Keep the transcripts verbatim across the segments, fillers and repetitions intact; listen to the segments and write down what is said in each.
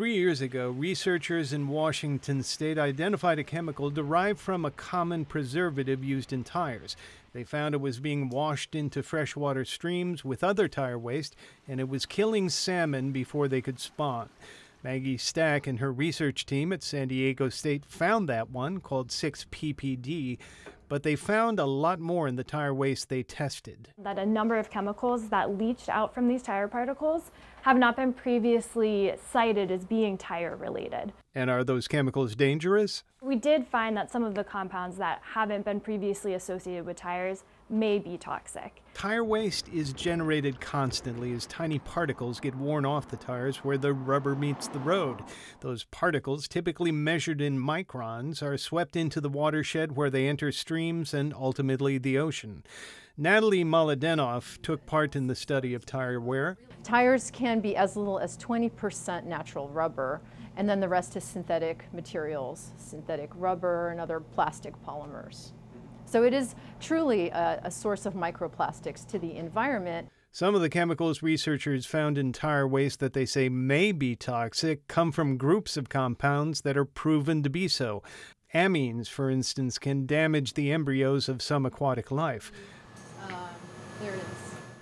Three years ago, researchers in Washington state identified a chemical derived from a common preservative used in tires. They found it was being washed into freshwater streams with other tire waste, and it was killing salmon before they could spawn. Maggie Stack and her research team at San Diego State found that one, called six P P D, but they found a lot more in the tire waste they tested. That a number of chemicals that leached out from these tire particles have not been previously cited as being tire related. And are those chemicals dangerous? We did find that some of the compounds that haven't been previously associated with tires may be toxic. Tire waste is generated constantly as tiny particles get worn off the tires where the rubber meets the road. Those particles, typically measured in microns, are swept into the watershed where they enter streams and ultimately the ocean. Natalie Mladenov took part in the study of tire wear. Tires can be as little as twenty percent natural rubber, and then the rest is synthetic materials, synthetic rubber and other plastic polymers. So it is truly a, a source of microplastics to the environment. Some of the chemicals researchers found in tire waste that they say may be toxic come from groups of compounds that are proven to be so. Amines, for instance, can damage the embryos of some aquatic life. Um, there it is.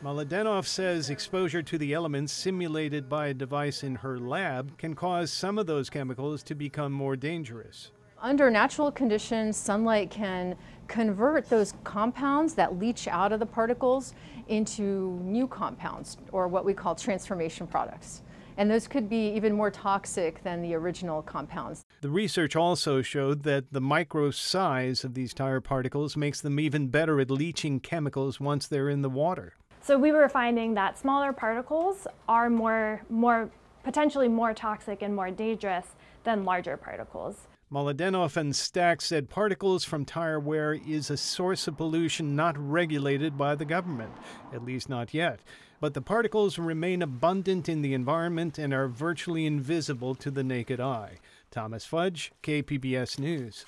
Mladenov says exposure to the elements simulated by a device in her lab can cause some of those chemicals to become more dangerous. Under natural conditions, sunlight can convert those compounds that leach out of the particles into new compounds, or what we call transformation products. And those could be even more toxic than the original compounds. The research also showed that the micro size of these tire particles makes them even better at leaching chemicals once they're in the water. So we were finding that smaller particles are more, more potentially more toxic and more dangerous than larger particles. Mladenov and Stack said particles from tire wear is a source of pollution not regulated by the government, at least not yet. But the particles remain abundant in the environment and are virtually invisible to the naked eye. Thomas Fudge, K P B S News.